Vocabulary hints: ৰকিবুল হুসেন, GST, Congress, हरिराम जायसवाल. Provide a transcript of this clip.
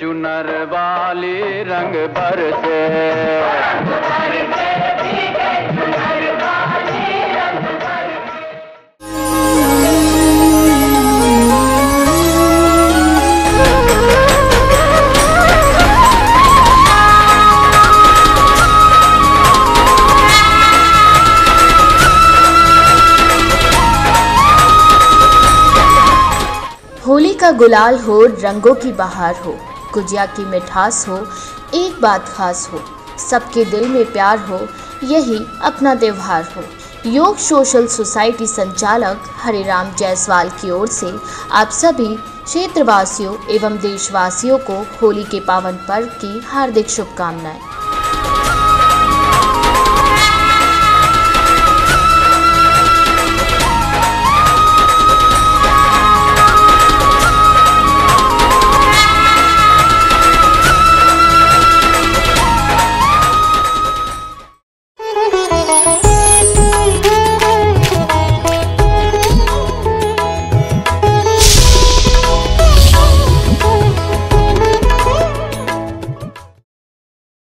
चुनर वाली रंग बरसे, होली का गुलाल हो, रंगों की बहार हो, गुजिया की मिठास हो, एक बात खास हो, सबके दिल में प्यार हो, यही अपना त्योहार हो। योग सोशल सोसाइटी संचालक हरिराम जायसवाल की ओर से आप सभी क्षेत्रवासियों एवं देशवासियों को होली के पावन पर्व की हार्दिक शुभकामनाएं।